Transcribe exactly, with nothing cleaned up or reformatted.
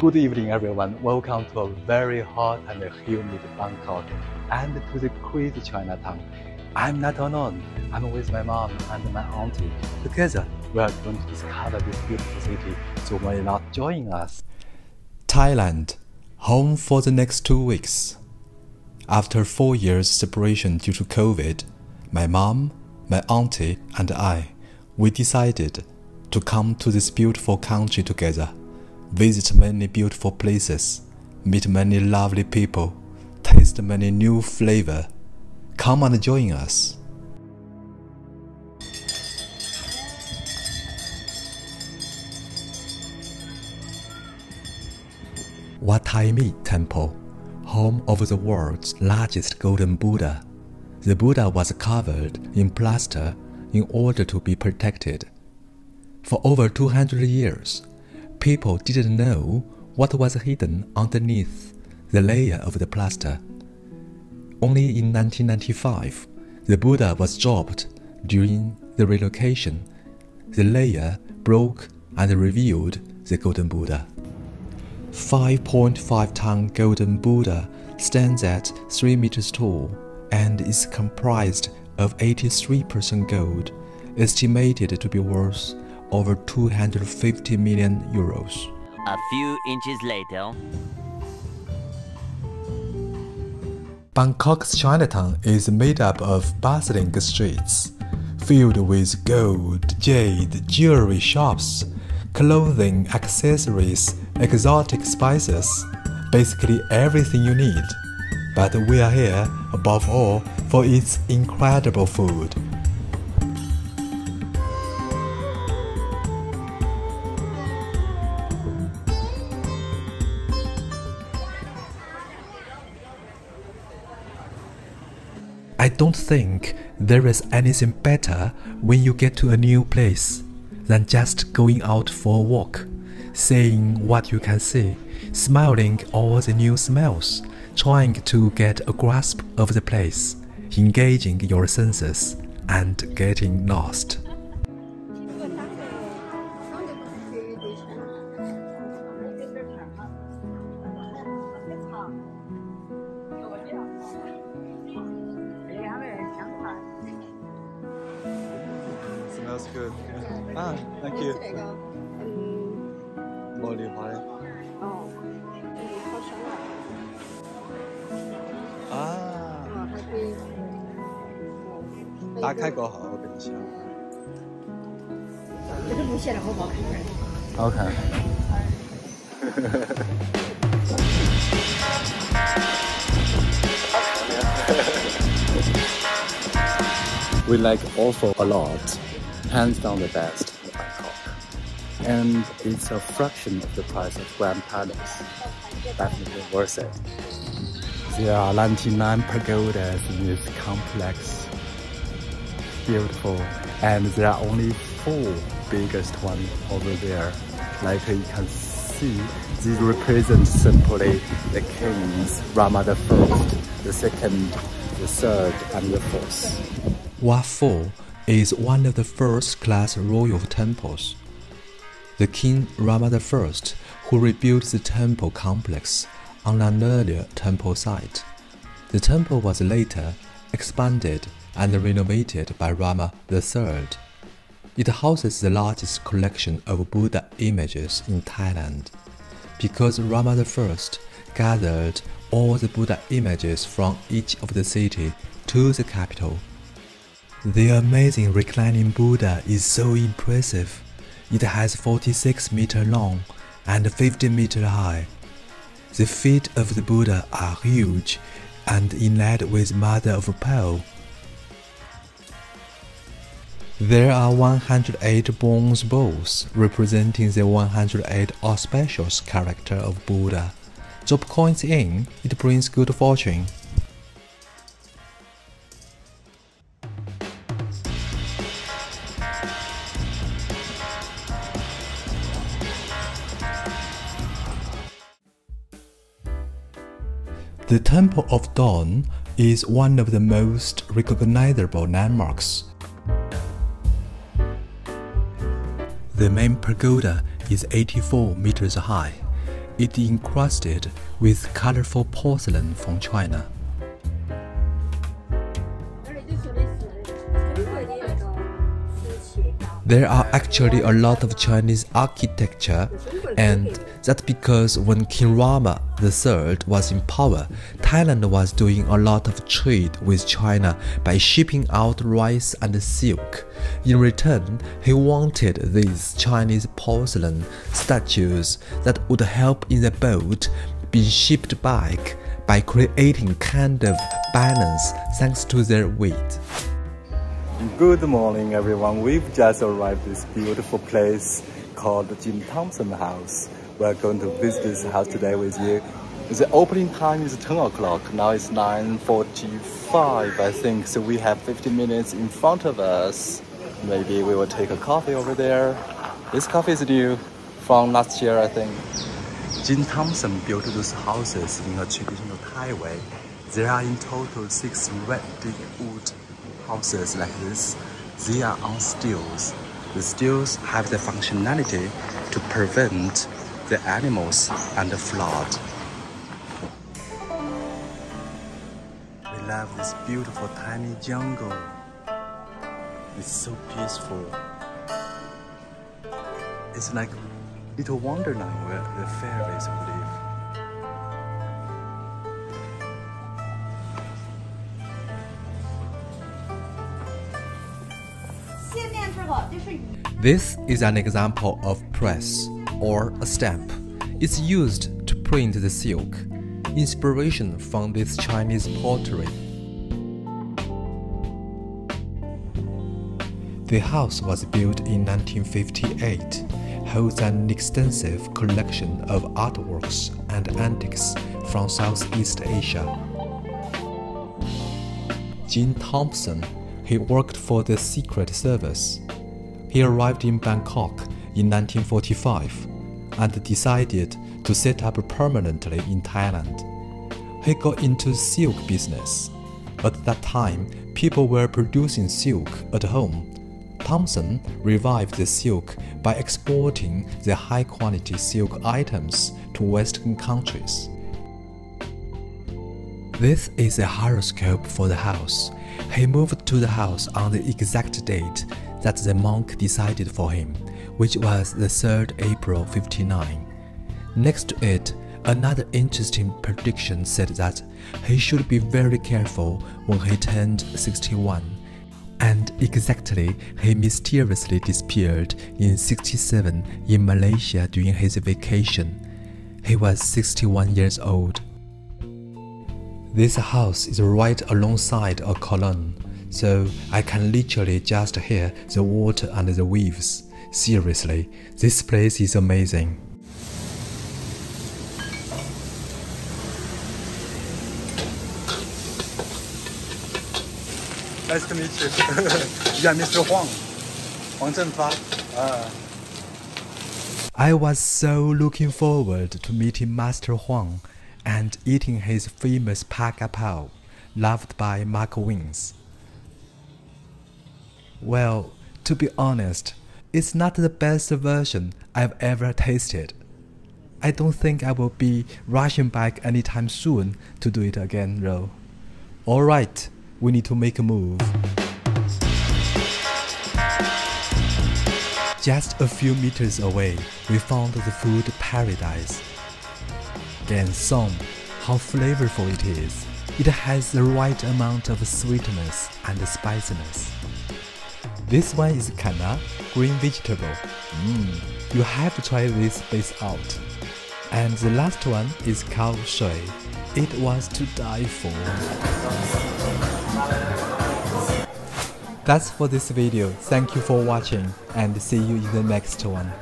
Good evening everyone, welcome to a very hot and humid Bangkok and to the crazy Chinatown. I'm not alone, I'm with my mom and my auntie. Together we are going to discover this beautiful city, so why not join us? Thailand, home for the next two weeks. After four years separation due to COVID, my mom, my auntie and I, we decided to come to this beautiful country together, visit many beautiful places, meet many lovely people, taste many new flavor. Come and join us. Wat Traimit Temple, home of the world's largest Golden Buddha. The Buddha was covered in plaster in order to be protected. For over two hundred years, people didn't know what was hidden underneath the layer of the plaster. Only in nineteen ninety-five, the Buddha was dropped during the relocation. The layer broke and revealed the Golden Buddha. five point five ton Golden Buddha stands at three meters tall and is comprised of eighty-three percent gold, estimated to be worth over two hundred fifty million euros. A few inches later. Bangkok's Chinatown is made up of bustling streets, filled with gold, jade, jewelry shops, clothing, accessories, exotic spices, basically everything you need. But we are here, above all, for its incredible food. I don't think there is anything better when you get to a new place than just going out for a walk, seeing what you can see, smelling all the new smells, trying to get a grasp of the place, engaging your senses and getting lost. That's good. Ah, thank you. Molly pie. Oh. Ah. Open it up. Okay. We like offal a lot. Hands down the best in Bangkok. And it's a fraction of the price of Grand Palace. Definitely worth it. There are ninety-nine pagodas in this complex. Beautiful. And there are only four biggest ones over there. Like you can see, these represent simply the kings, Rama the first, the second, the third, and the fourth. Wat Traimit is one of the first-class royal temples. The King Rama the First, who rebuilt the temple complex on an earlier temple site. The temple was later expanded and renovated by Rama the Third. It houses the largest collection of Buddha images in Thailand, because Rama the First gathered all the Buddha images from each of the city to the capital. The amazing reclining Buddha is so impressive. It has forty-six meters long and fifty meters high. The feet of the Buddha are huge and inlaid with mother of pearl. There are one hundred eight bronze bowls representing the one hundred eight auspicious character of Buddha. Drop coins in, it brings good fortune. The Temple of Dawn is one of the most recognizable landmarks. The main pagoda is eighty-four meters high. It is encrusted with colorful porcelain from China. There are actually a lot of Chinese architecture, and that's because when King Rama the third was in power, Thailand was doing a lot of trade with China by shipping out rice and silk. In return, he wanted these Chinese porcelain statues that would help in the boat be shipped back by creating kind of balance thanks to their weight. Good morning, everyone. We've just arrived at this beautiful place called the Jim Thompson House. We're going to visit this house today with you. The opening time is ten o'clock. Now it's nine forty-five, I think. So we have fifty minutes in front of us. Maybe we will take a coffee over there. This coffee is new from last year, I think. Jim Thompson built those houses in a traditional Thai way. There are in total six red teak wood houses like this. They are on stilts. The stilts have the functionality to prevent the animals and the flood. We love this beautiful tiny jungle. It's so peaceful. It's like little wonderland where the fairies live. This is an example of press, or a stamp. It's used to print the silk. Inspiration from this Chinese pottery. The house was built in nineteen fifty-eight, holds an extensive collection of artworks and antiques from Southeast Asia. Jim Thompson, he worked for the Secret Service. He arrived in Bangkok in nineteen forty-five and decided to set up permanently in Thailand. He got into silk business. At that time, people were producing silk at home. Thompson revived the silk by exporting the high-quality silk items to Western countries. This is a horoscope for the house. He moved to the house on the exact date that the monk decided for him, which was the third April fifty-nine. Next to it, another interesting prediction said that he should be very careful when he turned sixty-one, and exactly he mysteriously disappeared in sixty-seven in Malaysia during his vacation. He was sixty-one years old. This house is right alongside a column, so I can literally just hear the water and the waves. Seriously, this place is amazing. Nice to meet you. Yeah, Mister Huang. Huang Zhenfa. Uh. I was so looking forward to meeting Master Huang and eating his famous Pak Pao, loved by Mark Wiens. Well, to be honest, it's not the best version I've ever tasted. I don't think I will be rushing back anytime soon to do it again, though. Alright, we need to make a move. Just a few meters away, we found the food paradise. Gansom, how flavorful it is. It has the right amount of sweetness and spiciness. This one is Kana, green vegetable. Mm, you have to try this base out. And the last one is Khao Soi. It was to die for. That's for this video. Thank you for watching and see you in the next one.